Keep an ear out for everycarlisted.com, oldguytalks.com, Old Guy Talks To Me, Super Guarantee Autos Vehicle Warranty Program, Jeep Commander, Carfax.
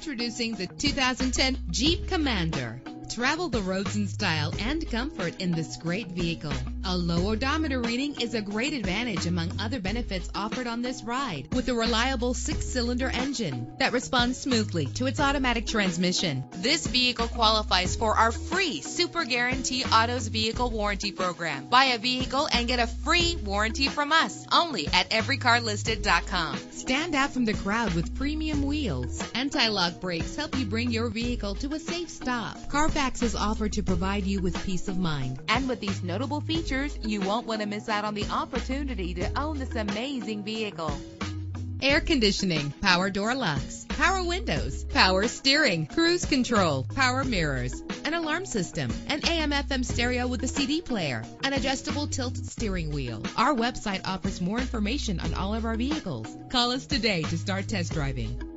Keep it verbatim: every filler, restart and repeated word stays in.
Introducing the two thousand ten Jeep Commander. Travel the roads in style and comfort in this great vehicle. A low odometer reading is a great advantage among other benefits offered on this ride, with a reliable six-cylinder engine that responds smoothly to its automatic transmission. This vehicle qualifies for our free Super Guarantee Autos Vehicle Warranty Program. Buy a vehicle and get a free warranty from us, only at every car listed dot com. Stand out from the crowd with premium wheels. Anti-lock brakes help you bring your vehicle to a safe stop. Carfax is offered to provide you with peace of mind. And with these notable features, you won't want to miss out on the opportunity to own this amazing vehicle. Air conditioning, power door locks, power windows, power steering, cruise control, power mirrors, an alarm system, an A M F M stereo with a C D player, an adjustable tilt steering wheel. Our website offers more information on all of our vehicles. Call us today to start test driving.